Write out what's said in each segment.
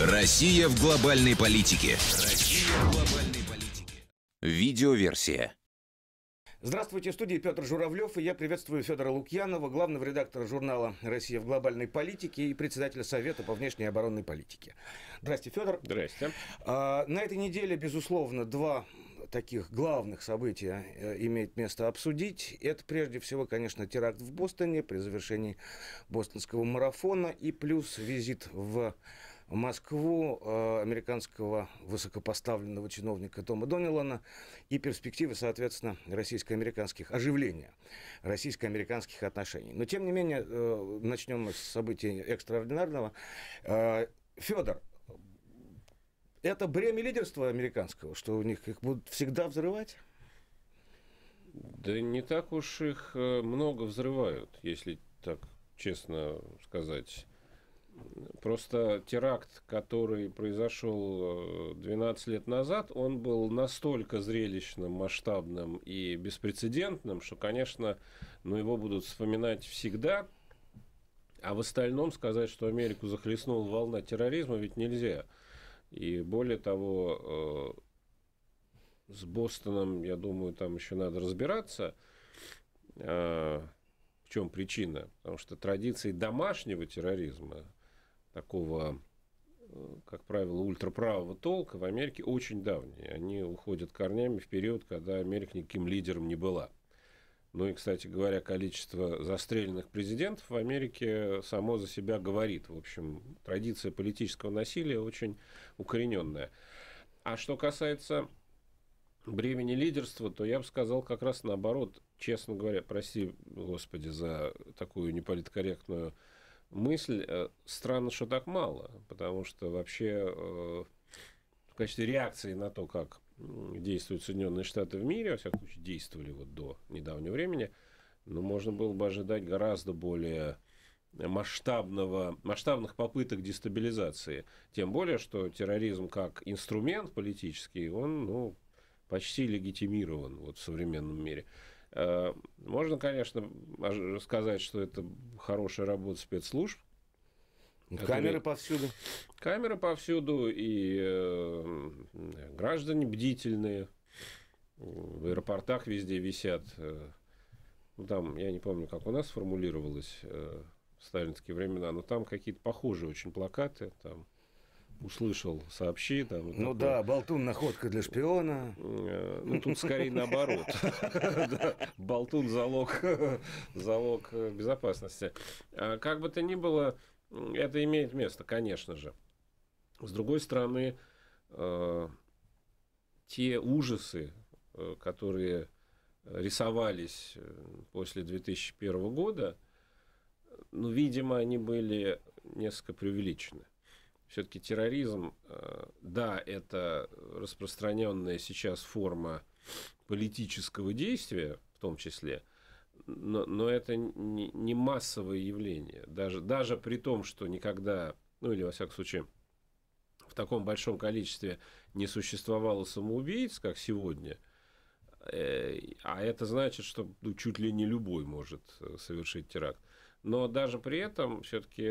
Россия в глобальной политике. Видеоверсия. Здравствуйте, в студии Петр Журавлев, и я приветствую Федора Лукьянова, главного редактора журнала «Россия в глобальной политике» и председателя Совета по внешней и оборонной политике. Здрасте, Федор. Здрасте. На этой неделе, безусловно, два таких главных событий имеет место обсудить. Это прежде всего, конечно, теракт в Бостоне при завершении бостонского марафона и плюс визит в Москву американского высокопоставленного чиновника Тома Донилона и перспективы, соответственно, российско-американских оживления, российско-американских отношений. Но, тем не менее, начнем мы с событий экстраординарного. Федор, это бремя лидерства американского, что у них их будут всегда взрывать? Да не так уж их много взрывают, если так честно сказать. Просто теракт, который произошел 12 лет назад, он был настолько зрелищным, масштабным и беспрецедентным, что, конечно, его будут вспоминать всегда. А в остальном сказать, что Америку захлестнула волна терроризма, ведь нельзя. И более того, с Бостоном, я думаю, там еще надо разбираться, в чем причина. Потому что традиции домашнего терроризма, такого, как правило, ультраправого толка в Америке очень давние. Они уходят корнями в период, когда Америка никаким лидером не была. Ну и, кстати говоря, количество застреленных президентов в Америке само за себя говорит. В общем, традиция политического насилия очень укорененная. А что касается бремени лидерства, то я бы сказал как раз наоборот. Честно говоря, прости, Господи, за такую неполиткорректную мысль. Странно, что так мало, потому что вообще в качестве реакции на то, как действуют Соединенные Штаты в мире, во всяком случае, действовали вот до недавнего времени, но можно было бы ожидать гораздо более масштабных попыток дестабилизации. Тем более, что терроризм как инструмент политический, он почти легитимирован в современном мире. Можно, конечно, сказать, что это хорошая работа спецслужб. Камеры повсюду. Камеры повсюду, и граждане бдительные. В аэропортах везде висят. Там, я не помню, как у нас сформулировалось в сталинские времена, но там какие-то похожие очень плакаты. Там услышал, сообщи. Там, вот такой. Да, болтун — находка для шпиона. Ну, тут скорее наоборот. Болтун — залог безопасности. Как бы то ни было, это имеет место, конечно же. С другой стороны, те ужасы, которые рисовались после 2001 года, видимо, они были несколько преувеличены. Все-таки терроризм, да, это распространенная сейчас форма политического действия, в том числе, но это не массовое явление. Даже при том, что никогда, или во всяком случае, в таком большом количестве не существовало самоубийц, как сегодня, а это значит, что чуть ли не любой может совершить теракт. Но даже при этом все-таки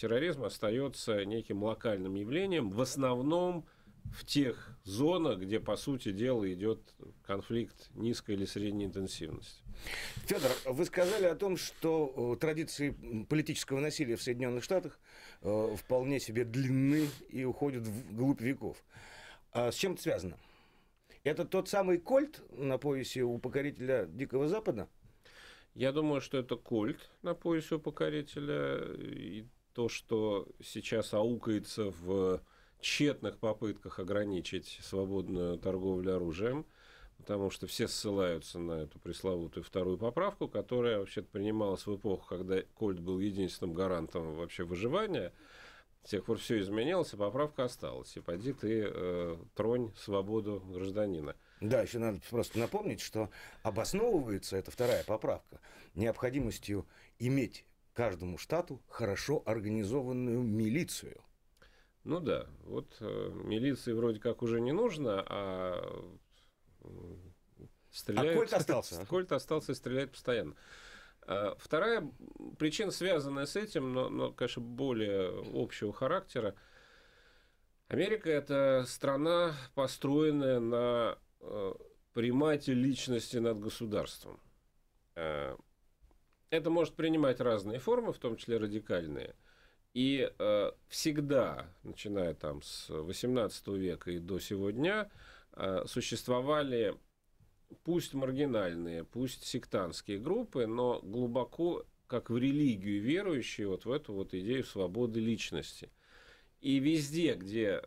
терроризм остается неким локальным явлением, в основном в тех зонах, где, по сути дела, идет конфликт низкой или средней интенсивности. Федор, вы сказали о том, что традиции политического насилия в Соединенных Штатах вполне себе длинны и уходят вглубь веков. А с чем это связано? Это тот самый кольт на поясе у покорителя Дикого Запада? Я думаю, что это кольт на поясе у покорителя. И то, что сейчас аукается в тщетных попытках ограничить свободную торговлю оружием, потому что все ссылаются на эту пресловутую вторую поправку, которая вообще-то принималась в эпоху, когда кольт был единственным гарантом вообще выживания. С тех пор все изменилось, а поправка осталась. И пойди ты тронь свободу гражданина. Да, еще надо просто напомнить, что обосновывается эта вторая поправка необходимостью иметь каждому штату хорошо организованную милицию. Ну да, милиции вроде как уже не нужно, а стреляют... А кольт остался. Кольт остался и стреляет постоянно. Вторая причина, связанная с этим, но конечно, более общего характера, Америка – это страна, построенная на примате личности над государством. Это может принимать разные формы, в том числе радикальные. И всегда, начиная там с XVIII века и до сегодня, существовали пусть маргинальные, пусть сектантские группы, но глубоко, как в религию верующие, вот в эту вот идею свободы личности. И везде, где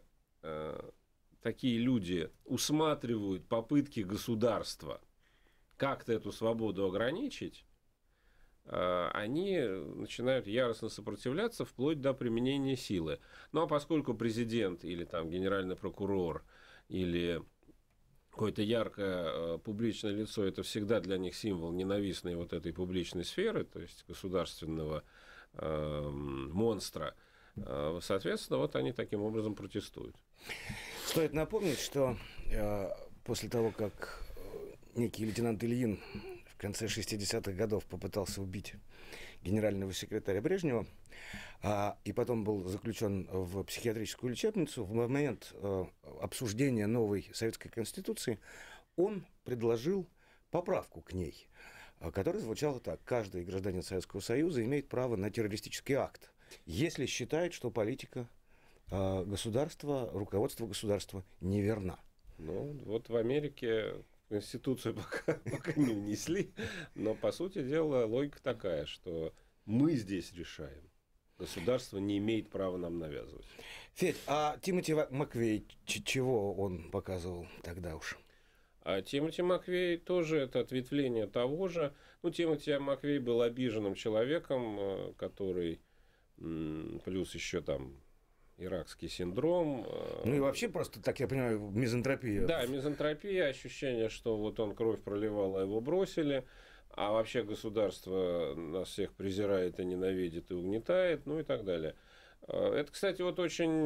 такие люди усматривают попытки государства как-то эту свободу ограничить, они начинают яростно сопротивляться вплоть до применения силы. Ну, а поскольку президент или там генеральный прокурор или какое-то яркое публичное лицо – это всегда для них символ ненавистной вот этой публичной сферы, то есть государственного монстра, соответственно, вот они таким образом протестуют. Стоит напомнить, что после того, как некий лейтенант Ильин в конце 60-х годов попытался убить генерального секретаря Брежнева, и потом был заключен в психиатрическую лечебницу, в момент обсуждения новой советской конституции он предложил поправку к ней, которая звучала так: каждый гражданин Советского Союза имеет право на террористический акт, если считает, что политика государства, руководство государства неверна. Ну, вот в Америке... Конституцию пока не внесли, но, по сути дела, логика такая, что мы здесь решаем. Государство не имеет права нам навязывать. Федь, а Тимоти Маквей, чего он показывал тогда уж? А Тимоти Маквей тоже это ответвление того же. Ну, Тимоти Маквей был обиженным человеком, который, плюс еще там... иракский синдром. Ну и вообще просто, так я понимаю, мизантропия. Да, мизантропия, ощущение, что вот он кровь проливал, а его бросили, а вообще государство нас всех презирает и ненавидит и угнетает, ну и так далее. Это, кстати, вот очень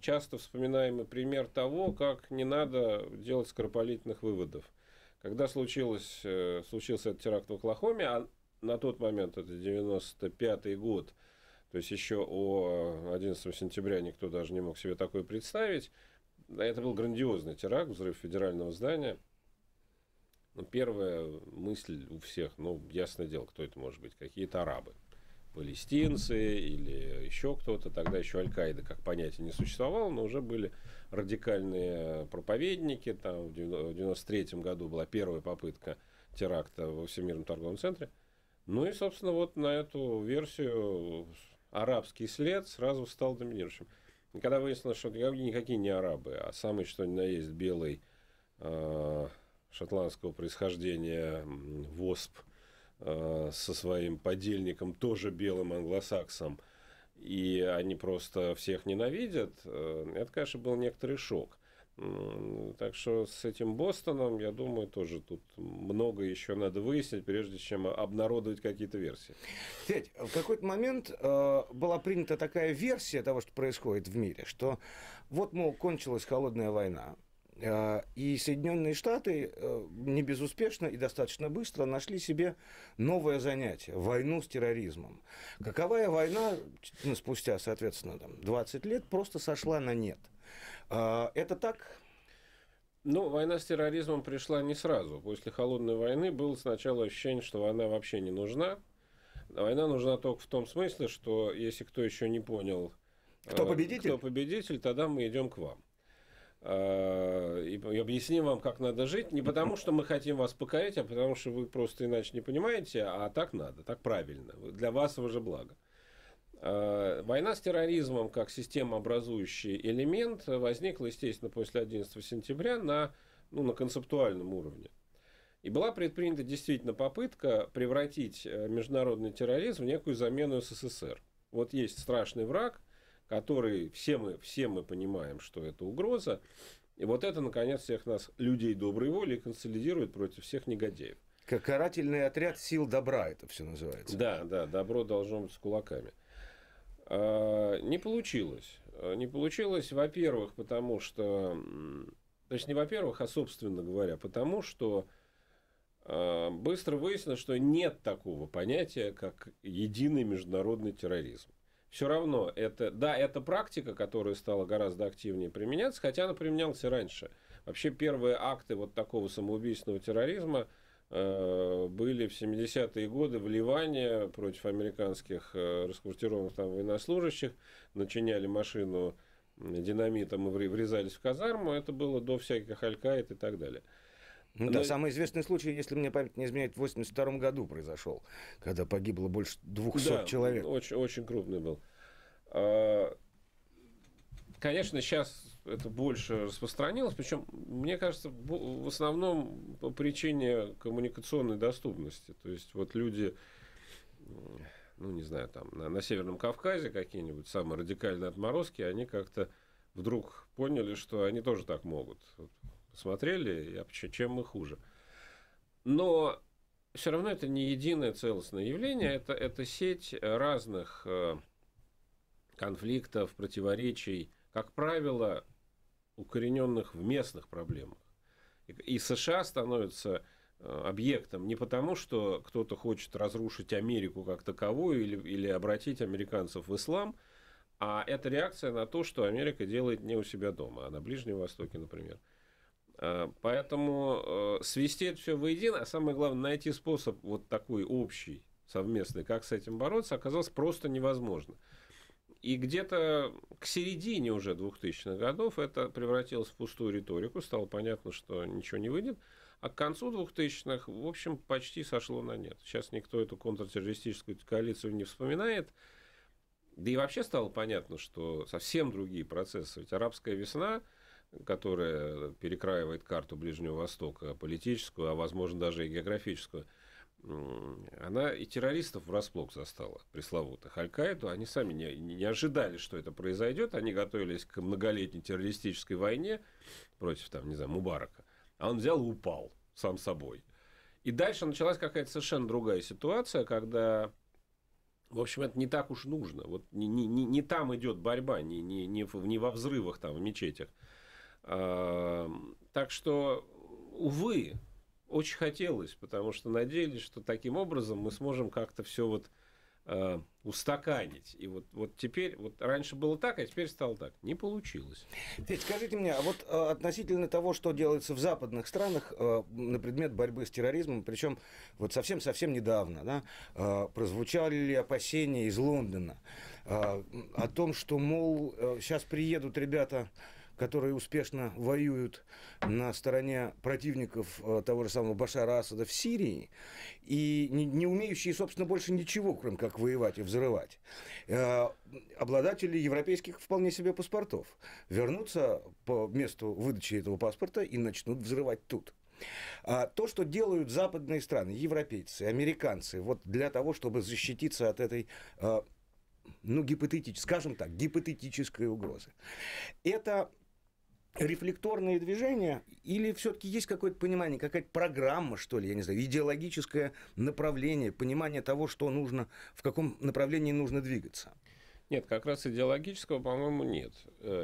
часто вспоминаемый пример того, как не надо делать скоропалительных выводов. Когда случился этот теракт в Оклахоме, а на тот момент, это 95-й год, то есть еще о 11 сентября никто даже не мог себе такое представить. Это был грандиозный теракт, взрыв федерального здания. Но первая мысль у всех, ну, ясное дело, кто это может быть, какие-то арабы. Палестинцы или еще кто-то. Тогда еще Аль-Каида как понятие не существовало, но уже были радикальные проповедники. Там в 1993 году была первая попытка теракта во Всемирном торговом центре. Ну и, собственно, вот на эту версию... арабский след сразу стал доминирующим. И когда выяснилось, что никакие не арабы, а самый что ни на есть белый шотландского происхождения восп со своим подельником, тоже белым англосаксом, и они просто всех ненавидят, это, конечно, был некоторый шок. Так что с этим Бостоном, я думаю, тоже тут много еще надо выяснить, прежде чем обнародовать какие-то версии. Федь, в какой-то момент была принята такая версия того, что происходит в мире, что вот, мол, кончилась холодная война, и Соединенные Штаты не безуспешно и достаточно быстро нашли себе новое занятие – войну с терроризмом. Каковая война спустя, соответственно, там, 20 лет просто сошла на нет. Это так? Ну, война с терроризмом пришла не сразу. После холодной войны было сначала ощущение, что война вообще не нужна. Война нужна только в том смысле, что если кто еще не понял, кто победитель, тогда мы идем к вам. И объясним вам, как надо жить, не потому, что мы хотим вас покорить, а потому, что вы просто иначе не понимаете, а так надо, так правильно, для вас уже благо. Война с терроризмом как системообразующий элемент возникла, естественно, после 11 сентября на концептуальном уровне. И была предпринята действительно попытка превратить международный терроризм в некую замену СССР. Вот есть страшный враг, который все мы понимаем, что это угроза, и вот это, наконец, всех нас, людей доброй воли, консолидирует против всех негодяев. Как карательный отряд сил добра это все называется. Да, добро должно быть с кулаками. Не получилось. Не получилось, во-первых, потому что... То есть не во-первых, а, собственно говоря, потому что быстро выяснилось, что нет такого понятия, как единый международный терроризм. все равно это, да, это практика, которая стала гораздо активнее применяться, хотя она применялась и раньше. Вообще первые акты вот такого самоубийственного терроризма были в 70-е годы в Ливане против американских расквартированных там военнослужащих, начиняли машину динамитом и врезались в казарму, это было до всяких аль-Каид и так далее. Ну, да, самый известный случай, если мне память не изменяет, в 1982 году произошел, когда погибло больше 200 да, человек. Очень, очень крупный был. Конечно, сейчас это больше распространилось, причем, мне кажется, в основном по причине коммуникационной доступности. То есть, вот люди, ну, не знаю, там, на Северном Кавказе какие-нибудь самые радикальные отморозки, они как-то вдруг поняли, что они тоже так могут. Смотрели, чем мы хуже. Но все равно это не единое целостное явление, это сеть разных конфликтов, противоречий, как правило, укорененных в местных проблемах. И США становится объектом не потому, что кто-то хочет разрушить Америку как таковую или обратить американцев в ислам, а это реакция на то, что Америка делает не у себя дома, а на Ближнем Востоке, например. Поэтому свести это все воедино, а самое главное, найти способ вот такой общий, совместный, как с этим бороться, оказалось просто невозможно. И где-то к середине уже 2000-х годов это превратилось в пустую риторику, стало понятно, что ничего не выйдет, а к концу 2000-х, в общем, почти сошло на нет. Сейчас никто эту контртеррористическую коалицию не вспоминает, да и вообще стало понятно, что совсем другие процессы, ведь арабская весна, которая перекраивает карту Ближнего Востока, политическую, а возможно даже и географическую, она и террористов врасплох застала, пресловутых Аль-Каиду. Они сами не ожидали, что это произойдет. Они готовились к многолетней террористической войне против, там, не знаю, Мубарака. А он взял и упал сам собой. И дальше началась какая-то совершенно другая ситуация, когда, в общем, это не так уж нужно. Вот не там идет борьба, не во взрывах там, в мечетях. Так что, увы, очень хотелось, потому что надеялись, что таким образом мы сможем как-то все вот устаканить. И вот теперь, вот раньше было так, а теперь стало так. Не получилось. Петь, скажите мне, а вот относительно того, что делается в западных странах на предмет борьбы с терроризмом, причем вот совсем-совсем недавно, да, прозвучали ли опасения из Лондона о том, что, мол, сейчас приедут ребята, которые успешно воюют на стороне противников того же самого Башара Асада в Сирии, и не умеющие, собственно, больше ничего, кроме как воевать и взрывать, обладатели европейских вполне себе паспортов вернутся по месту выдачи этого паспорта и начнут взрывать тут. А то, что делают западные страны, европейцы, американцы, вот для того, чтобы защититься от этой, ну, гипотетической угрозы, это рефлекторные движения или все-таки есть какое-то понимание, какая-то программа, что ли, я не знаю, идеологическое направление, понимание того, что нужно, в каком направлении нужно двигаться? Нет, как раз идеологического, по-моему, нет.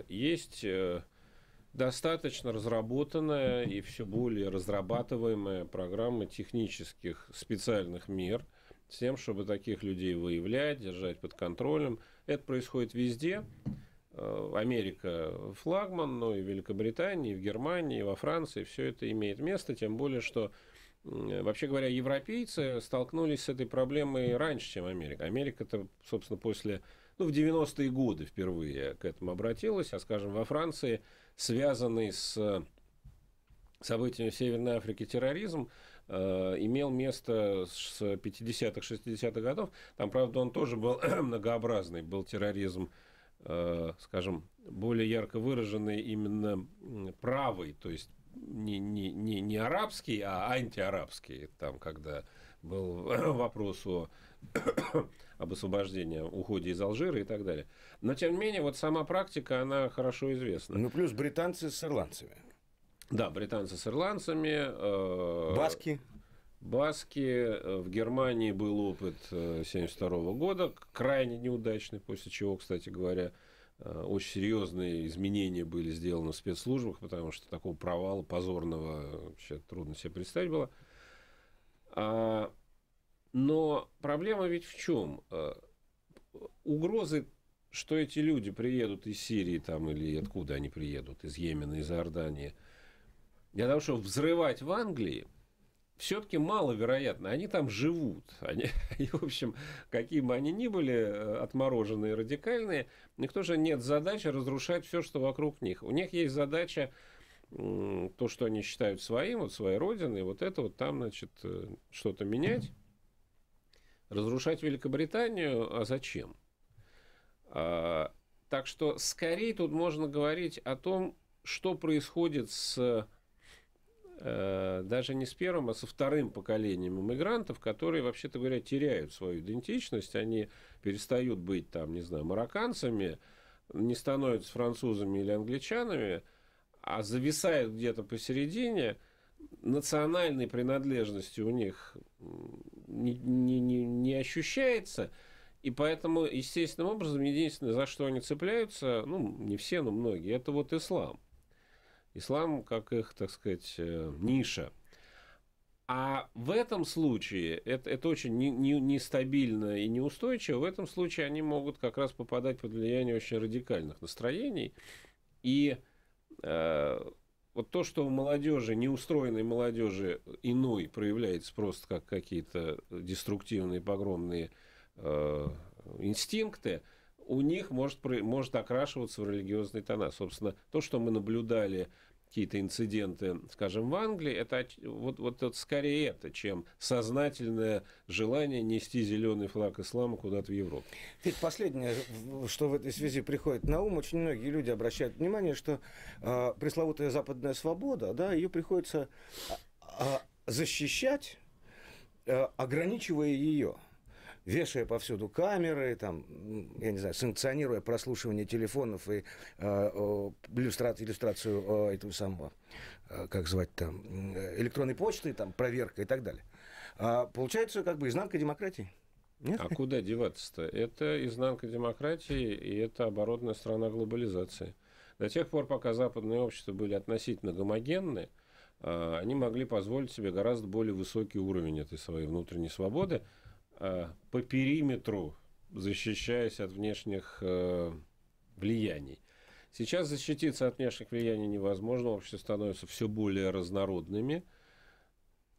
Есть достаточно разработанная и все более разрабатываемая программа технических специальных мер с тем, чтобы таких людей выявлять, держать под контролем. Это происходит везде. Америка флагман, но и в Великобритании, и в Германии, и во Франции все это имеет место, тем более, что, вообще говоря, европейцы столкнулись с этой проблемой раньше, чем Америка. Америка-то, собственно, после, ну, в 90-е годы впервые к этому обратилась, а, скажем, во Франции, связанный с событиями в Северной Африке терроризм имел место с 50-х, 60-х годов. Там, правда, он тоже был многообразный, был терроризм, скажем, более ярко выраженный именно правый, то есть не арабский, а антиарабский, там, когда был вопрос об освобождении, уходе из Алжира и так далее. Но, тем не менее, вот сама практика, она хорошо известна. Ну, плюс британцы с ирландцами. Да, британцы с ирландцами. Баски. Баски. В Германии был опыт 1972 года, крайне неудачный, после чего, кстати говоря, очень серьезные изменения были сделаны в спецслужбах, потому что такого провала позорного вообще трудно себе представить было. Но проблема ведь в чем? угрозы, что эти люди приедут из Сирии там, или откуда они приедут, из Йемена, из Иордании, для того, чтобы взрывать в Англии, все-таки маловероятно. Они там живут. Они, в общем, какие бы они ни были отмороженные, радикальные, у них тоже нет задачи разрушать все, что вокруг них. У них есть задача то, что они считают своим, вот своей родиной, вот это вот там, значит, что-то менять. Разрушать Великобританию, а зачем? Так что, скорее, тут можно говорить о том, что происходит с... даже не с первым, а со вторым поколением иммигрантов, которые, вообще-то говоря, теряют свою идентичность, они перестают быть, там, не знаю, марокканцами, не становятся французами или англичанами, а зависают где-то посередине, национальной принадлежности у них не ощущается, и поэтому, естественным образом, единственное, за что они цепляются, ну, не все, но многие, это вот ислам. Ислам как их, так сказать, ниша. А в этом случае, это очень нестабильно и неустойчиво, в этом случае они могут как раз попадать под влияние очень радикальных настроений. И вот то, что у молодежи, неустроенной молодежи иной проявляется просто как какие-то деструктивные, погромные инстинкты, у них может окрашиваться в религиозные тона. Собственно, то, что мы наблюдали, какие-то инциденты, скажем, в Англии, это вот скорее это, чем сознательное желание нести зеленый флаг ислама куда-то в Европу. Ведь последнее, что в этой связи приходит на ум, очень многие люди обращают внимание, что пресловутая западная свобода, да, ее приходится защищать, ограничивая ее. Вешая повсюду камеры, там, я не знаю, санкционируя прослушивание телефонов и иллюстрацию этого самого, как звать там, электронной почты, там, проверка и так далее. Получается, как бы, изнанка демократии. Нет? А куда деваться-то? Это изнанка демократии, и это оборотная сторона глобализации. До тех пор, пока западные общества были относительно гомогенны, они могли позволить себе гораздо более высокий уровень этой своей внутренней свободы, по периметру, защищаясь от внешних влияний. Сейчас защититься от внешних влияний невозможно, общество становится все более разнородными,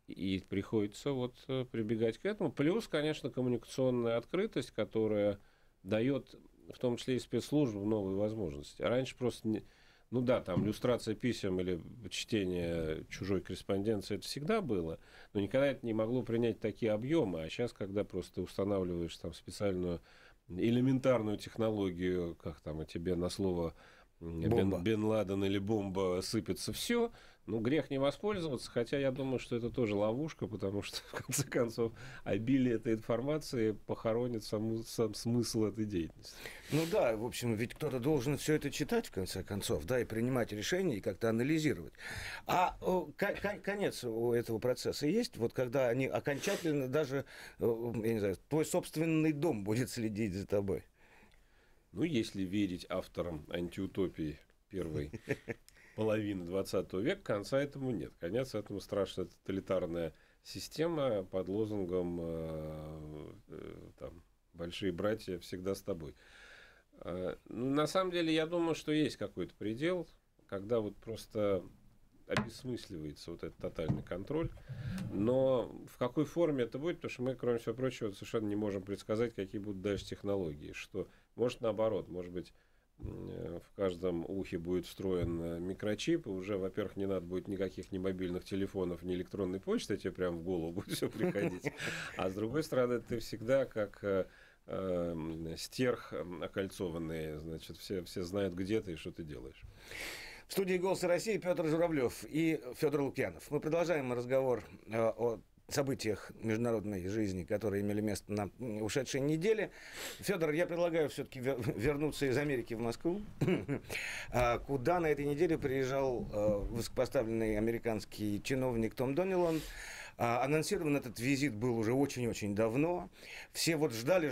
и приходится вот прибегать к этому. Плюс, конечно, коммуникационная открытость, которая дает, в том числе и спецслужбам, новые возможности. Раньше просто, ну да, там иллюстрация писем или чтение чужой корреспонденции, это всегда было, но никогда это не могло принять такие объемы. А сейчас, когда просто устанавливаешь там специальную элементарную технологию, как там и тебе на слово Бен Ладен или бомба сыпется все, ну грех не воспользоваться, хотя я думаю, что это тоже ловушка, потому что, в конце концов, обилие этой информации похоронит сам смысл этой деятельности. Ну да, в общем, ведь кто-то должен все это читать, в конце концов, да, и принимать решения, и как-то анализировать. А конец у этого процесса есть, вот когда они окончательно даже, я не знаю, твой собственный дом будет следить за тобой? Ну, если верить авторам антиутопии первой половины 20 века, конца этому нет. Конец этому страшная тоталитарная система под лозунгом там, «Большие братья всегда с тобой». Ну, на самом деле, я думаю, что есть какой-то предел, когда вот просто обесмысливается вот этот тотальный контроль. Но в какой форме это будет, потому что мы, кроме всего прочего, совершенно не можем предсказать, какие будут дальше технологии. Что, может, наоборот, может быть, в каждом ухе будет встроен микрочип, и уже, во-первых, не надо будет никаких ни мобильных телефонов, ни электронной почты, тебе прям в голову будет все приходить. А с другой стороны, ты всегда как стерх окольцованный, значит, все знают, где ты и что ты делаешь. В студии «Голоса России» Петр Журавлев и Федор Лукьянов. Мы продолжаем разговор о событиях международной жизни, которые имели место на ушедшей неделе. Федор, я предлагаю все-таки вернуться из Америки в Москву, куда на этой неделе приезжал высокопоставленный американский чиновник Том Донилон. Анонсирован этот визит был уже очень-очень давно. Все вот ждали.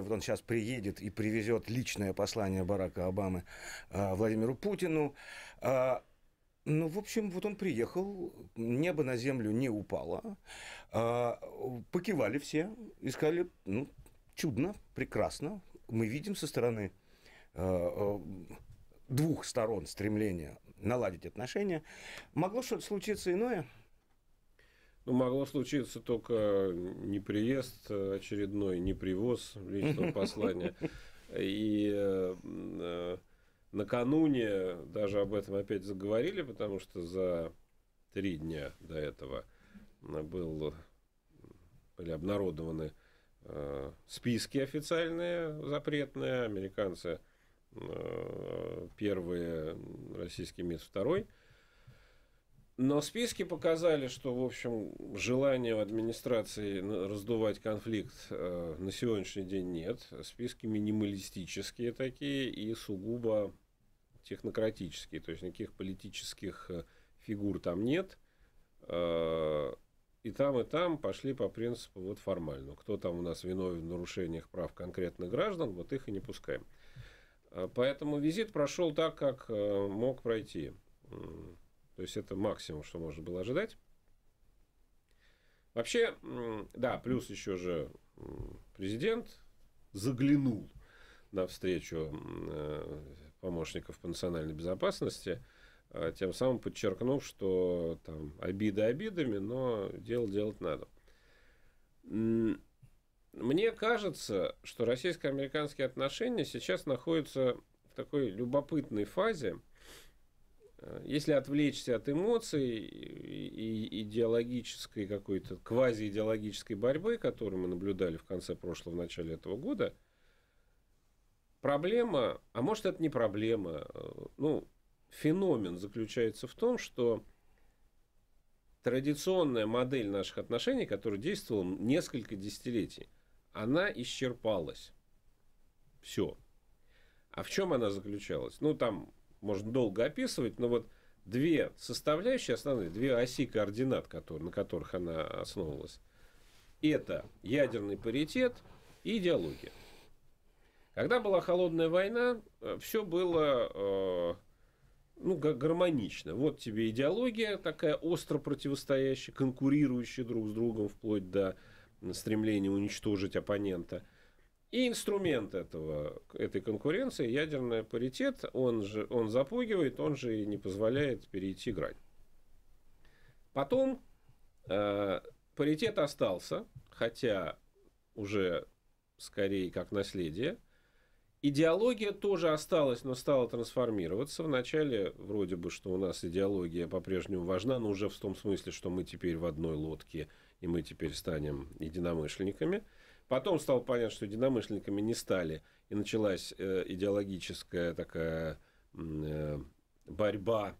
Вот он сейчас приедет и привезет личное послание Барака Обамы Владимиру Путину. Ну, в общем, вот он приехал, небо на землю не упало, покивали все и сказали, ну, чудно, прекрасно. Мы видим со стороны двух сторон стремление наладить отношения. Могло что-то случиться иное? Ну, могло случиться только не приезд очередной, не привоз личного послания. И накануне даже об этом опять заговорили, потому что за 3 дня до этого были обнародованы списки официальные, запретные, американцы первые, российский МИД второй. Но списки показали, что, в общем, желания в администрации раздувать конфликт на сегодняшний день нет. Списки минималистические такие и сугубо технократические, то есть никаких политических фигур там нет. И там пошли по принципу вот формально. Кто там у нас виновен в нарушениях прав конкретных граждан, вот их и не пускаем. Поэтому визит прошел так, как мог пройти. То есть это максимум, что можно было ожидать. Вообще, да, плюс еще же президент заглянул на встречу помощников по национальной безопасности, тем самым подчеркнув, что там обиды обидами, но дело делать надо. Мне кажется, что российско-американские отношения сейчас находятся в такой любопытной фазе. Если отвлечься от эмоций и идеологической какой-то, квази-идеологической борьбы, которую мы наблюдали в конце прошлого, в начале этого года, проблема, а может это не проблема, ну, феномен заключается в том, что традиционная модель наших отношений, которая действовала несколько десятилетий, она исчерпалась. Все. А в чем она заключалась? Ну, там можно долго описывать, но вот две составляющие основные, две оси координат, на которых она основывалась, это ядерный паритет и идеология. Когда была холодная война, все было гармонично. Вот тебе идеология такая остро противостоящая, конкурирующая друг с другом вплоть до стремления уничтожить оппонента. И инструмент этой конкуренции, ядерный паритет, он запугивает, он же и не позволяет перейти грань. Потом паритет остался, хотя уже скорее как наследие. Идеология тоже осталась, но стала трансформироваться. Вначале вроде бы, что у нас идеология по-прежнему важна, но уже в том смысле, что мы теперь в одной лодке, и мы теперь станем единомышленниками. Потом стало понятно, что единомышленниками не стали, и началась идеологическая такая борьба.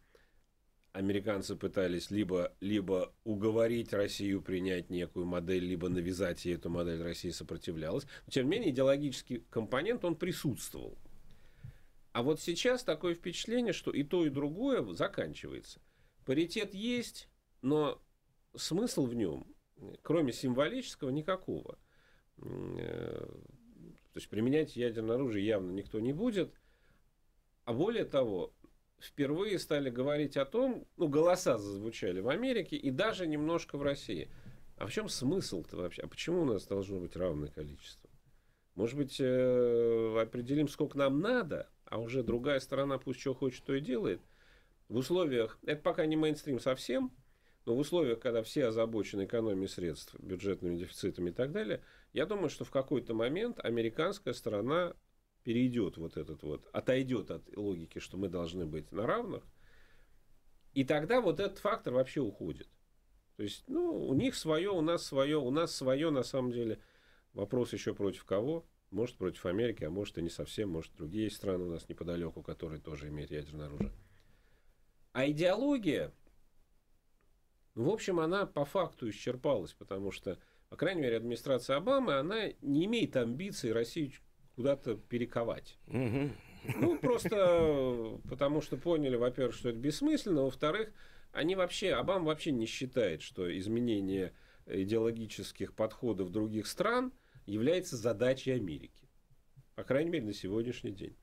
Американцы пытались либо уговорить Россию принять некую модель, либо навязать ей эту модель, России сопротивлялась. Но, тем не менее, идеологический компонент, он присутствовал. А вот сейчас такое впечатление, что и то, и другое заканчивается. Паритет есть, но смысл в нем, кроме символического, никакого. То есть применять ядерное оружие явно никто не будет. А более того, впервые стали говорить о том, голоса зазвучали в Америке и даже немножко в России. А в чем смысл-то вообще? А почему у нас должно быть равное количество? Может быть, определим, сколько нам надо, а уже другая сторона пусть что хочет, то и делает. В условиях, это пока не мейнстрим совсем, но в условиях, когда все озабочены экономией средств, бюджетными дефицитами и так далее, я думаю, что в какой-то момент американская сторона перейдет отойдет от логики, что мы должны быть на равных, и тогда вот этот фактор вообще уходит. То есть, у них свое, у нас свое, на самом деле, вопрос еще против кого, может против Америки, а может и не совсем, может другие страны у нас неподалеку, которые тоже имеют ядерное оружие. А идеология, в общем, она по факту исчерпалась, потому что, по крайней мере, администрация Обамы, она не имеет амбиций Россию куда-то перековать. Угу. Просто потому что поняли, во-первых, что это бессмысленно, во-вторых, Обама вообще не считает, что изменение идеологических подходов других стран является задачей Америки. По крайней мере, на сегодняшний день.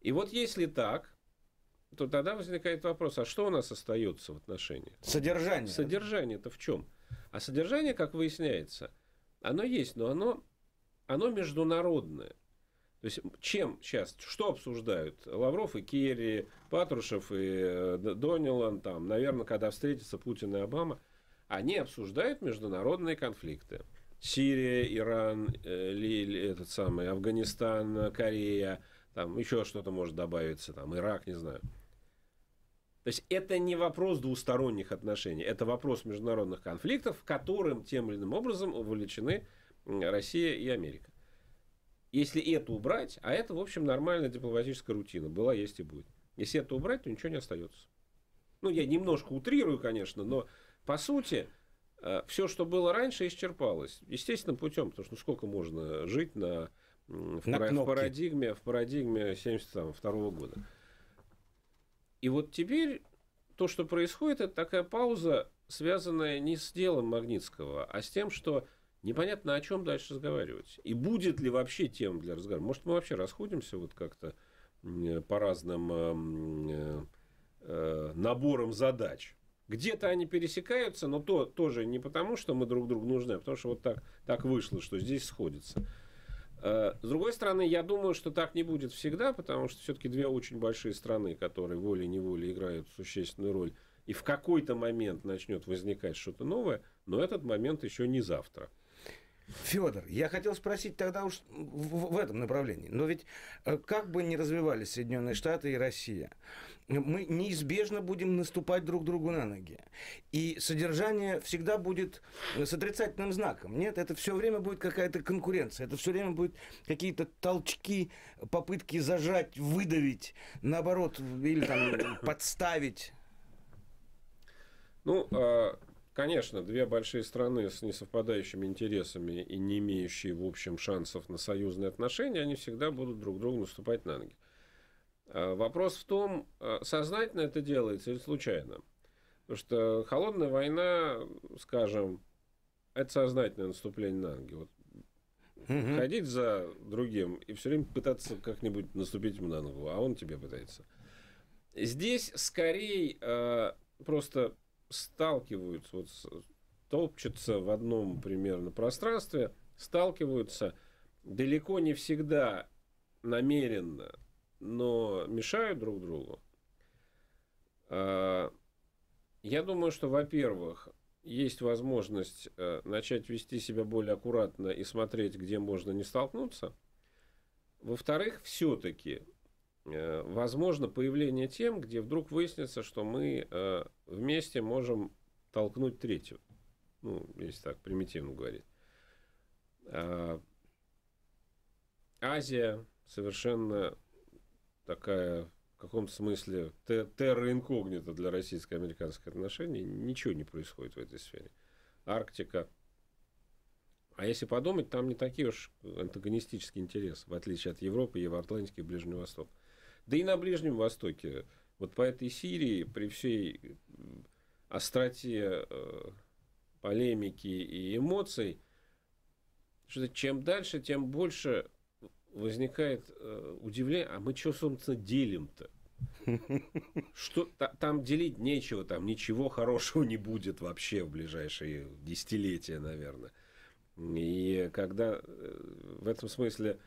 И вот если так, то тогда возникает вопрос, а что у нас остается в отношениях? Содержание. Содержание-то в чем? А содержание, как выясняется, оно есть, но оно оно международное. То есть, чем сейчас, что обсуждают Лавров и Керри, Патрушев и Донилон, там, наверное, когда встретятся Путин и Обама, они обсуждают международные конфликты. Сирия, Иран, Афганистан, Корея, там еще что-то может добавиться, там, Ирак, не знаю. То есть, это не вопрос двусторонних отношений, это вопрос международных конфликтов, в котором тем или иным образом увлечены Россия и Америка. Если это убрать, а это, в общем, нормальная дипломатическая рутина, была, есть и будет. Если это убрать, то ничего не остается. Ну, я немножко утрирую, конечно, но по сути... Все, что было раньше, исчерпалось. Естественным путем, потому что ну, сколько можно жить в парадигме 1972 года. И вот теперь то, что происходит, это такая пауза, связанная не с делом Магнитского, а с тем, что непонятно, о чем дальше разговаривать. И будет ли вообще тема для разговора. Может, мы вообще расходимся вот как-то по разным наборам задач. Где-то они пересекаются, но то тоже не потому, что мы друг другу нужны, а потому что вот так вышло, что здесь сходится. С другой стороны, я думаю, что так не будет всегда, потому что все-таки две очень большие страны, которые волей-неволей играют существенную роль, и в какой-то момент начнет возникать что-то новое, но этот момент еще не завтра. Федор, я хотел спросить тогда уж в этом направлении, но ведь как бы ни развивались Соединенные Штаты и Россия, мы неизбежно будем наступать друг другу на ноги, и содержание всегда будет с отрицательным знаком, нет, это все время будет какая-то конкуренция, это все время будут какие-то толчки, попытки зажать, выдавить, наоборот, или там подставить. Ну, конечно, две большие страны с несовпадающими интересами и не имеющие, в общем, шансов на союзные отношения, они всегда будут друг другу наступать на ноги. Вопрос в том, сознательно это делается или случайно. Потому что холодная война, скажем, это сознательное наступление на ноги. Вот ходить за другим и все время пытаться как-нибудь наступить ему на ногу, а он тебе пытается. Здесь скорее просто... сталкиваются, вот, топчутся в одном примерно пространстве, сталкиваются далеко не всегда намеренно, но мешают друг другу. Я думаю, что, во-первых, есть возможность начать вести себя более аккуратно и смотреть, где можно не столкнуться. Во-вторых, все-таки... возможно появление тем, где вдруг выяснится, что мы вместе можем толкнуть третью. Ну, если так примитивно говорить. Азия совершенно такая, в каком-то смысле, терра инкогнита для российско-американских отношений. Ничего не происходит в этой сфере. Арктика. А если подумать, там не такие уж антагонистические интересы, в отличие от Европы, Евроатлантики и Ближнего Востока. Да и на Ближнем Востоке, вот по этой Сирии, при всей остроте полемики и эмоций, что чем дальше, тем больше возникает удивление, а мы что, собственно, делим-то? Что там делить нечего, там ничего хорошего не будет вообще в ближайшие десятилетия, наверное. И когда в этом смысле...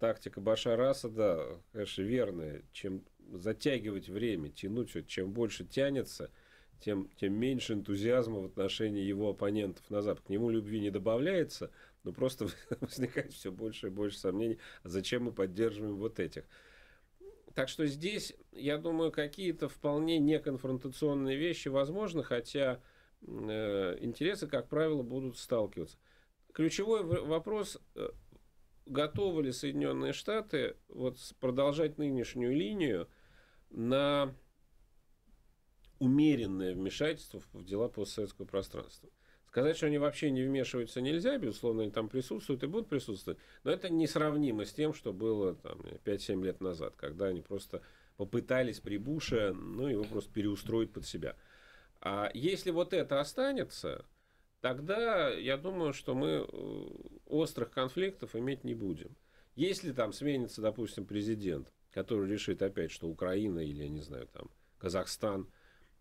тактика Башара Асада, конечно, верная. Чем затягивать время, тянуть, чем больше тянется, тем меньше энтузиазма в отношении его оппонентов на Запад. К нему любви не добавляется, но просто возникает все больше и больше сомнений, зачем мы поддерживаем вот этих. Так что здесь, я думаю, какие-то вполне неконфронтационные вещи возможны, хотя интересы, как правило, будут сталкиваться. Ключевой вопрос... готовы ли Соединенные Штаты вот продолжать нынешнюю линию на умеренное вмешательство в дела постсоветского пространства? Сказать, что они вообще не вмешиваются, нельзя, безусловно, они там присутствуют и будут присутствовать, но это несравнимо с тем, что было 5-7 лет назад, когда они просто попытались при Буше, ну, его просто переустроить под себя. А если вот это останется... тогда, я думаю, что мы острых конфликтов иметь не будем. Если там сменится, допустим, президент, который решит опять, что Украина или, я не знаю, там, Казахстан,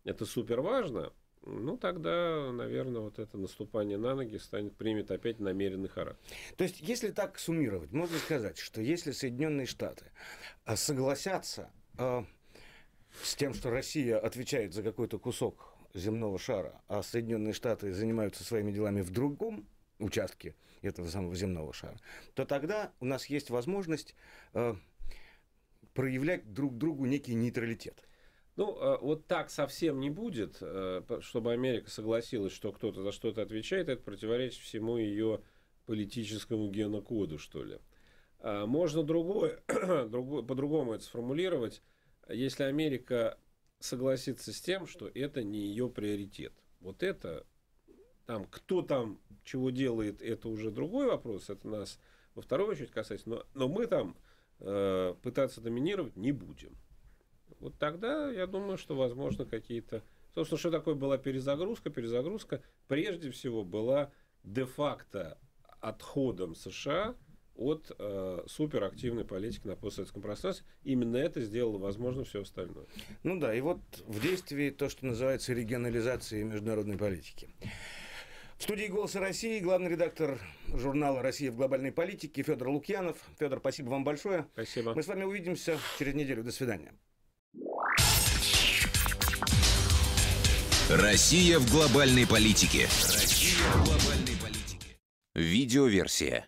это супер важно, ну тогда, наверное, вот это наступание на ноги примет опять намеренный характер. То есть, если так суммировать, можно сказать, что если Соединенные Штаты согласятся с тем, что Россия отвечает за какой-то кусок земного шара, а Соединенные Штаты занимаются своими делами в другом участке этого самого земного шара, то тогда у нас есть возможность проявлять друг другу некий нейтралитет. Ну, вот так совсем не будет, чтобы Америка согласилась, что кто-то за что-то отвечает, это противоречит всему ее политическому генокоду, что ли. Можно по-другому это сформулировать, если Америка согласится с тем, что это не ее приоритет. Вот это, там, кто там чего делает, это уже другой вопрос, это нас во вторую очередь касается, но мы там пытаться доминировать не будем. Вот тогда, я думаю, что, возможно, какие-то... Собственно, что такое была перезагрузка? Перезагрузка, прежде всего, была де-факто отходом США от суперактивной политики на постсоветском пространстве. Именно это сделало возможным все остальное. Ну да, и вот в действии то, что называется регионализацией международной политики. В студии «Голоса России» главный редактор журнала «Россия в глобальной политике» Федор Лукьянов. Федор, спасибо вам большое. Спасибо. Мы с вами увидимся через неделю. До свидания. Россия в глобальной политике. Видеоверсия.